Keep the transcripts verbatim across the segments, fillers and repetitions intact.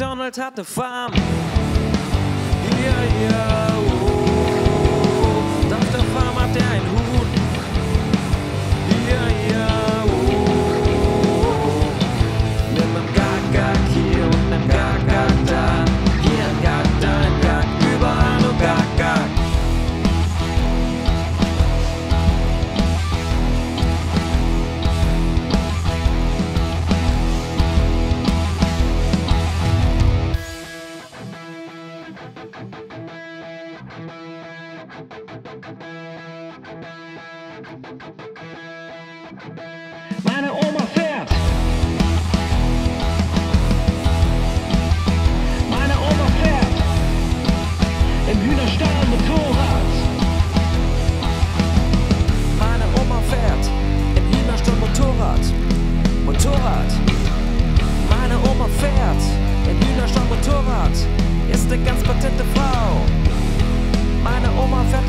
McDonald hat eine Farm. Yeah, yeah, oh. Und auf der Farm hat er einen Huhn. Yeah, yeah, oh. Mit nem Gag, Gag hier und nem Gag, Gag da. Hier ein Gag, da ein Gag, überall nur Gag, Gag. Meine Oma fährt. Meine Oma fährt. Im Hühnerstall mit Motorrad. Meine Oma fährt. Im Hühnerstall Motorrad. Motorrad. Meine Oma fährt. Im Hühnerstall Motorrad. Ist eine ganz patente Frau. Meine Oma fährt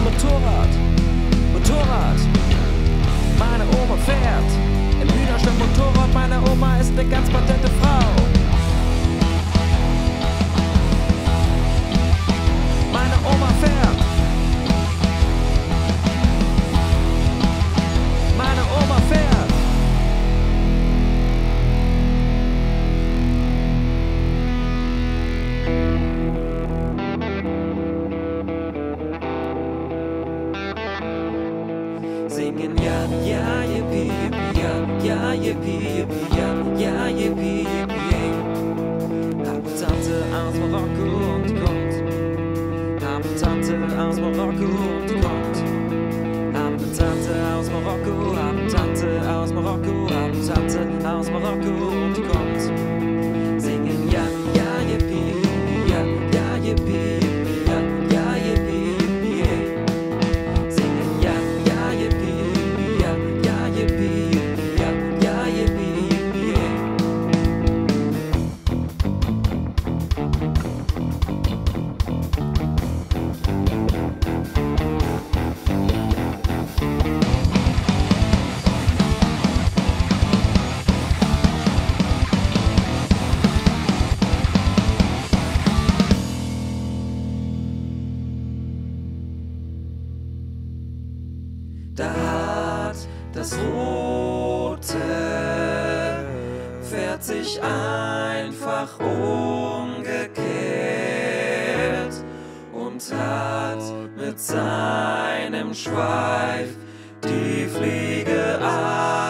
Motorrad. Motorrad. Meine Oma fährt im Hühnerstall Motorrad. Meine Oma ist eine ganz patente Frau. Meine Oma fährt. Meine Oma fährt. Singen ja, ja, yippie, yippie, ja, ja, yippie, yippie, ja, ja, yippie, yippie. Haben Tante aus Marokko und kommt. Haben Tante aus Marokko und kommt. Haben Tante aus Marokko, haben Tante aus Marokko, haben Tante aus Marokko und kommt. Singen ja, ja, yippie, yippie, ja, ja, yippie. Da hat das Rote Pferd sich einfach umgekehrt und hat mit seinem Schweif die Fliege abgekehrt.